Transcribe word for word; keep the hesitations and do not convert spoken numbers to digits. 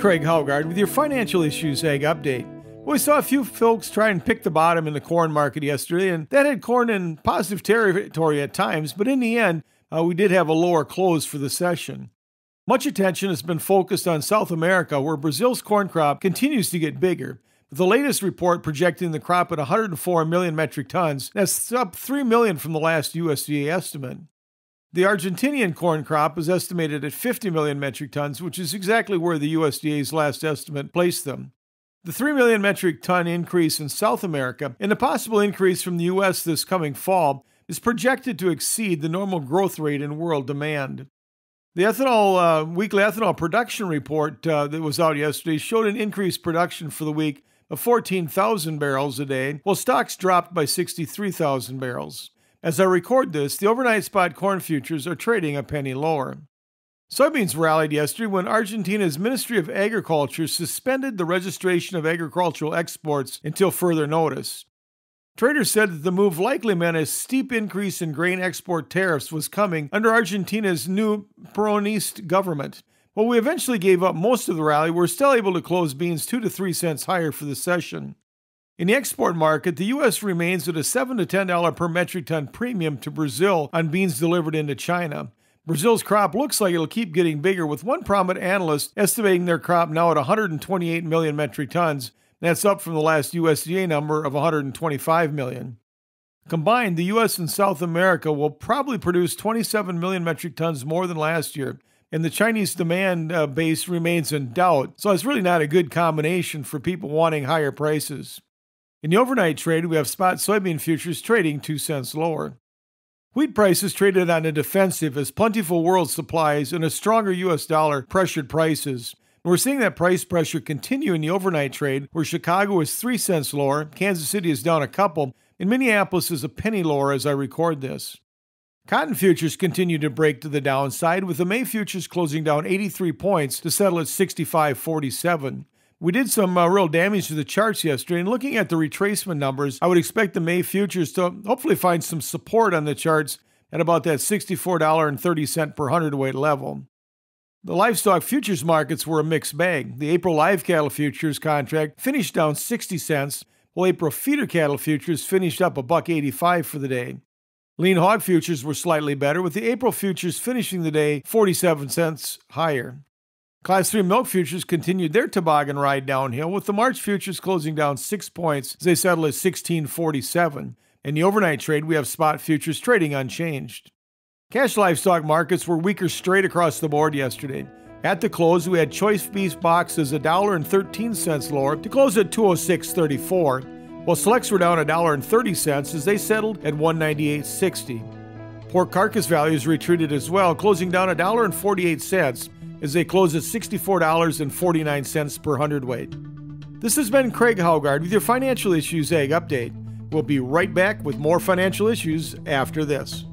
Craig Haugaard with your Financial Issues Ag Update. We saw a few folks try and pick the bottom in the corn market yesterday, and that had corn in positive territory at times, but in the end, uh, we did have a lower close for the session. Much attention has been focused on South America, where Brazil's corn crop continues to get bigger. The latest report projecting the crop at one hundred four million metric tons, that's up three million from the last U S D A estimate. The Argentinian corn crop is estimated at fifty million metric tons, which is exactly where the U S D A's last estimate placed them. The three million metric ton increase in South America and the possible increase from the U S this coming fall is projected to exceed the normal growth rate in world demand. The ethanol, uh, weekly ethanol production report uh, that was out yesterday showed an increased production for the week of fourteen thousand barrels a day, while stocks dropped by sixty-three thousand barrels. As I record this, the overnight spot corn futures are trading a penny lower. Soybeans rallied yesterday when Argentina's Ministry of Agriculture suspended the registration of agricultural exports until further notice. Traders said that the move likely meant a steep increase in grain export tariffs was coming under Argentina's new Peronist government. While we eventually gave up most of the rally, we're still able to close beans two to three cents higher for the session. In the export market, the U S remains at a seven to ten dollars per metric ton premium to Brazil on beans delivered into China. Brazil's crop looks like it'll keep getting bigger, with one prominent analyst estimating their crop now at one hundred twenty-eight million metric tons. That's up from the last U S D A number of one hundred twenty-five million. Combined, the U S and South America will probably produce twenty-seven million metric tons more than last year, and the Chinese demand uh, base remains in doubt, so it's really not a good combination for people wanting higher prices. In the overnight trade, we have spot soybean futures trading two cents lower. Wheat prices traded on the defensive as plentiful world supplies and a stronger U S dollar pressured prices. And we're seeing that price pressure continue in the overnight trade, where Chicago is three cents lower, Kansas City is down a couple, and Minneapolis is a penny lower as I record this. Cotton futures continue to break to the downside, with the May futures closing down eighty-three points to settle at sixty-five forty-seven. We did some uh, real damage to the charts yesterday, and looking at the retracement numbers, I would expect the May futures to hopefully find some support on the charts at about that sixty-four thirty per hundredweight level. The livestock futures markets were a mixed bag. The April live cattle futures contract finished down sixty cents, while April feeder cattle futures finished up a buck eighty-five for the day. Lean hog futures were slightly better, with the April futures finishing the day forty-seven cents higher. Class three milk futures continued their toboggan ride downhill, with the March futures closing down six points as they settle at sixteen forty-seven. In the overnight trade, we have spot futures trading unchanged. Cash livestock markets were weaker straight across the board yesterday. At the close, we had choice beef boxes one dollar and thirteen cents lower to close at two oh six thirty-four, while selects were down one dollar and thirty cents as they settled at one ninety-eight sixty. Pork carcass values retreated as well, closing down one dollar and forty-eight cents. as they close at sixty-four forty-nine per hundredweight. This has been Craig Haugaard with your Financial Issues Ag Update. We'll be right back with more financial issues after this.